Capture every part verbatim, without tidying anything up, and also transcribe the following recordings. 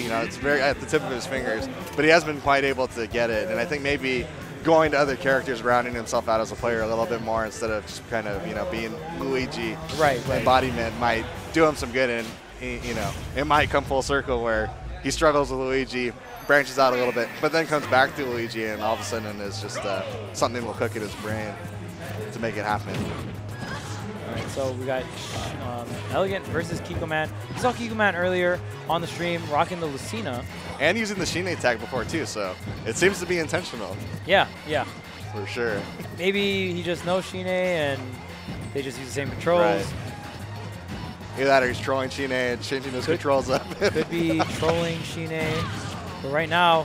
you know, it's very at the tip of his fingers, but he has been quite able to get it. And I think maybe going to other characters, rounding himself out as a player a little bit more instead of just kind of, you know, being Luigi right, right. embodiment might do him some good. And, he, you know, it might come full circle where he struggles with Luigi, branches out a little bit, but then comes back to Luigi, and all of a sudden it's just uh, something will cook in his brain to make it happen. All right, so we got um, Elegant versus Kikkoman. We saw Kikkoman earlier on the stream rocking the Lucina. And using the Shiné tag before, too, so it seems to be intentional. Yeah, yeah. For sure. Maybe he just knows Shiné and they just use the same controls. Right. Either that or he's trolling Shiné and changing his could, controls up. Could be trolling Shiné. But right now,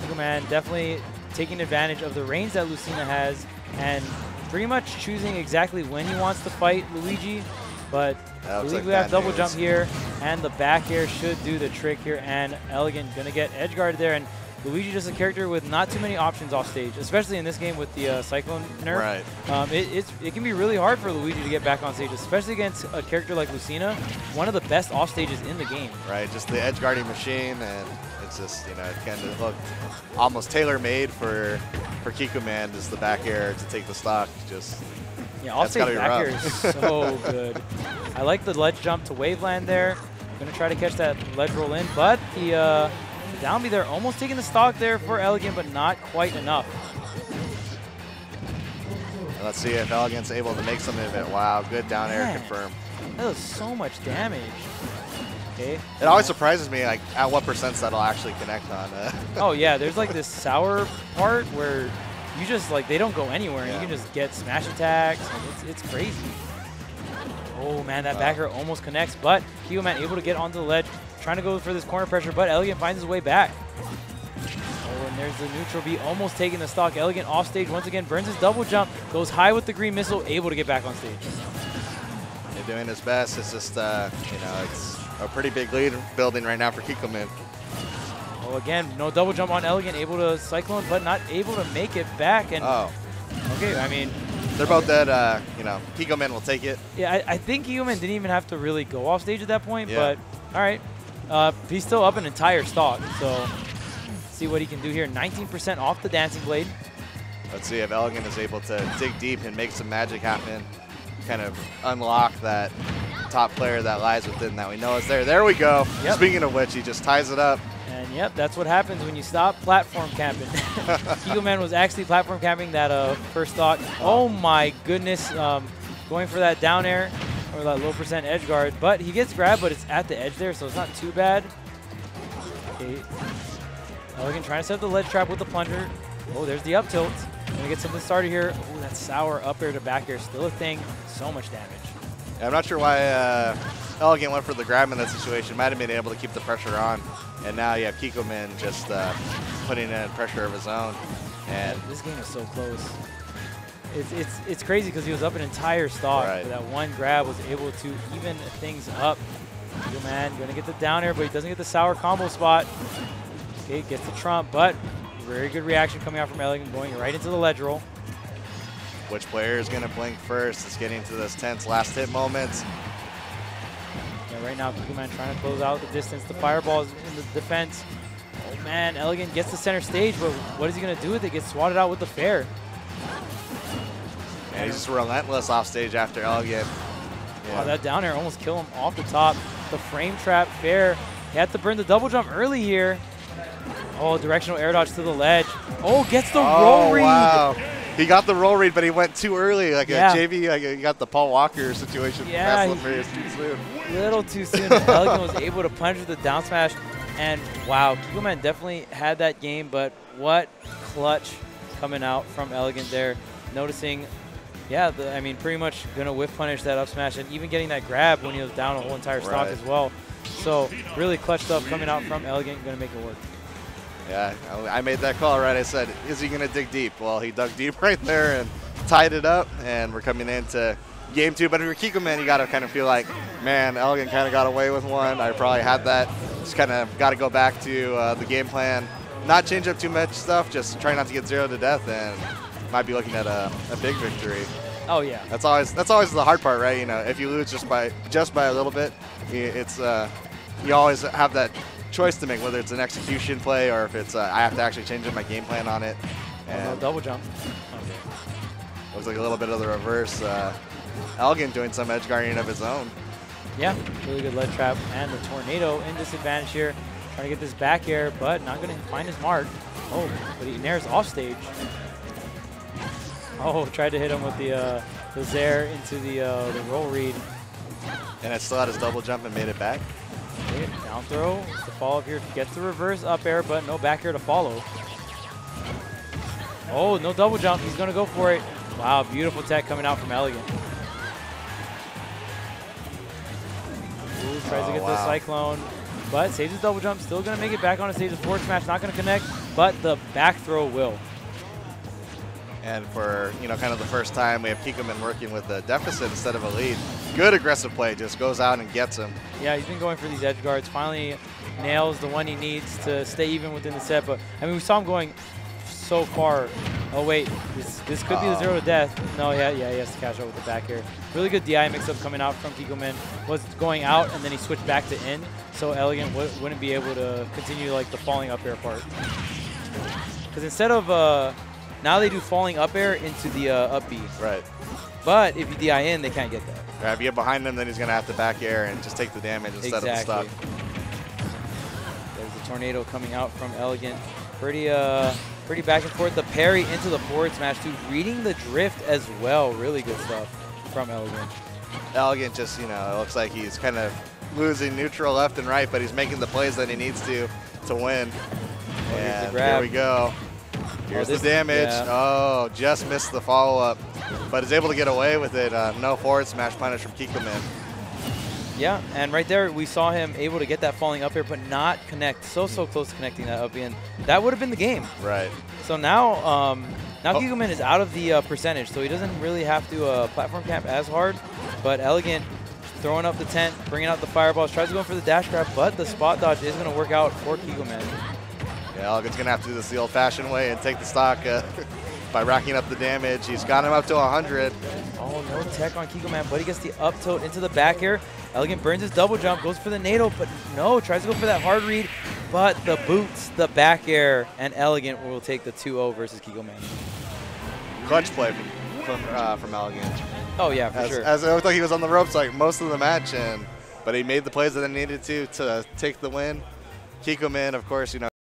Kikkoman definitely taking advantage of the range that Lucina has and pretty much choosing exactly when he wants to fight Luigi. But I believe we have double jump here, and the back air should do the trick here. And Elegant going to get edge guarded there. And Luigi just a character with not too many options off stage, especially in this game with the uh, Cyclone nerf. Right. Um, it, it's, it can be really hard for Luigi to get back on stage, especially against a character like Lucina, one of the best off stages in the game. Right, just the edge guarding machine, and it's just, you know, it kind of looked almost tailor-made for for Kikkoman, just the back air to take the stock. Just yeah, off stage back air is so good. I like the ledge jump to waveland there. Gonna try to catch that ledge roll in, but the uh, down B there, almost taking the stock there for Elegant, but not quite enough. Let's see if Elegant's able to make something of it. Wow, good down Man. air confirm. That was so much damage. Okay. It yeah. always surprises me, like, at what percents that'll actually connect on. Uh. Oh yeah, there's like this sour part where you just, like, they don't go anywhere, yeah. and you can just get smash attacks. It's, it's crazy. Oh man, that back air almost connects, but Kikkoman able to get onto the ledge, trying to go for this corner pressure, but Elegant finds his way back. Oh, and there's the neutral B, almost taking the stock. Elegant off stage once again, burns his double jump, goes high with the green missile, able to get back on stage. They're doing his best. It's just, uh, you know, it's a pretty big lead building right now for Kikkoman. Oh, again, no double jump on Elegant, able to cyclone, but not able to make it back. And oh. Okay, I mean. They're both dead, uh, you know, Kikkoman will take it. Yeah, I, I think Kikkoman didn't even have to really go off stage at that point, yeah. but all right. Uh, he's still up an entire stock, so see what he can do here. nineteen percent off the Dancing Blade. Let's see if Elegant is able to dig deep and make some magic happen, kind of unlock that top player that lies within that we know is there. There we go. Yep. Speaking of which, he just ties it up. And yep, that's what happens when you stop platform camping. Kikkoman was actually platform camping that uh, first stock. Oh my goodness, um, going for that down air. Or that low percent edge guard, but he gets grabbed, but it's at the edge there, so it's not too bad. Okay. Elegant trying to set up the ledge trap with the plunger. Oh, there's the up tilt. Gonna get something started here. Oh, that sour up air to back air, still a thing. So much damage. Yeah, I'm not sure why uh, Elegant went for the grab in that situation. Might have been able to keep the pressure on, and now you have Kikkoman just uh, putting in pressure of his own. And this game is so close. It's, it's, it's crazy because he was up an entire stock. Right. That one grab was able to even things up. Kikkoman going to get the down air, but he doesn't get the sour combo spot. Okay, gets the trump, but very good reaction coming out from Elegant, going right into the ledge roll. Which player is going to blink first? It's getting to those tense last hit moments. Yeah, right now, Kikkoman trying to close out the distance. The fireball is in the defense. Oh, man, Elegant gets the center stage, but what is he going to do with it? Gets swatted out with the fair. And he's just relentless off stage after Elegant. Yeah. Wow, that down air almost killed him off the top. The frame trap fair. He had to burn the double jump early here. Oh, directional air dodge to the ledge. Oh, gets the oh, roll read. Wow. He got the roll read, but he went too early. Like yeah. a J V, like a, he got the Paul Walker situation. Yeah, he, too soon. A little too soon. Elegant was able to punch with the down smash. And wow, Kikkoman definitely had that game, but what clutch coming out from Elegant there. Noticing Yeah, the, I mean, pretty much going to whiff punish that up smash and even getting that grab when he was down a whole entire stock right. as well. So really clutch stuff coming out from Elegant, going to make it work. Yeah, I made that call, right? I said, is he going to dig deep? Well, he dug deep right there and tied it up, and we're coming into game two. But if you're Kikkoman, you got to kind of feel like, man, Elegant kind of got away with one. I probably had that. Just kind of got to go back to uh, the game plan, not change up too much stuff, just try not to get zero to death, and might be looking at a, a big victory. Oh yeah, that's always that's always the hard part, right? You know, if you lose just by just by a little bit, it's uh, you always have that choice to make, whether it's an execution play or if it's uh, I have to actually change up my game plan on it. And oh, no, double jump. Okay. Looks like a little bit of the reverse. Uh, Elegant doing some edge guarding of his own. Yeah, really good ledge trap and the tornado in disadvantage here. Trying to get this back air, but not going to find his mark. Oh, but he nairs off stage. Oh, tried to hit him with the uh, the Zare into the uh, the roll read. And I still had his double jump and made it back. Okay, down throw, the follow up here gets the reverse up air, but no back air to follow. Oh, no double jump. He's going to go for it. Wow, beautiful tech coming out from Elegant. Ooh, tries oh, to get wow. the Cyclone. But saves his double jump, still going to make it back on the stage. The forward smash not going to connect, but the back throw will. And for, you know, kind of the first time, we have Kikkoman working with a deficit instead of a lead. Good aggressive play, just goes out and gets him. Yeah, he's been going for these edge guards. Finally nails the one he needs to stay even within the set. But, I mean, we saw him going so far. Oh, wait, this, this could uh, be the zero to death. No, yeah, yeah, he has to cash out with the back air. Really good D I mix-up coming out from Kikkoman. Was going out, and then he switched back to in, so Elegant wouldn't be able to continue, like, the falling up air part. Because instead of, uh, now they do falling up air into the uh, up B. Right. But if you D I in, they can't get that. Right, if you get behind them, then he's going to have to back air and just take the damage instead exactly. of the stop. There's the tornado coming out from Elegant. Pretty, uh... Pretty back and forth. The parry into the forward smash, too. Reading the drift as well. Really good stuff from Elegant. Elegant just, you know, it looks like he's kind of losing neutral left and right, but he's making the plays that he needs to to win. Oh, and here we go. Here's oh, the damage. Is, yeah. Oh, just missed the follow-up, but is able to get away with it. Uh, no forward smash punish from Kikkoman. Yeah, and right there we saw him able to get that falling up air, but not connect. So, so close to connecting that up in. That would have been the game. Right. So now, um, now oh. Kikkoman is out of the uh, percentage, so he doesn't really have to uh, platform camp as hard. But Elegant throwing up the tent, bringing out the fireballs, tries to go for the dash grab, but the spot dodge is going to work out for Kikkoman. Yeah, Elegant's going to have to do this the old-fashioned way and take the stock uh, by racking up the damage. He's got him up to one hundred. Oh, no tech on Kikkoman, but he gets the up tilt into the back air. Elegant burns his double jump, goes for the natal, but no, tries to go for that hard read, but the boots, the back air, and Elegant will take the two oh versus Kikkoman. Clutch play from, from, uh, from Elegant. Oh, yeah, for as, sure. As it looked like he was on the ropes like most of the match, and but he made the plays that he needed to to take the win. Kikkoman, of course, you know.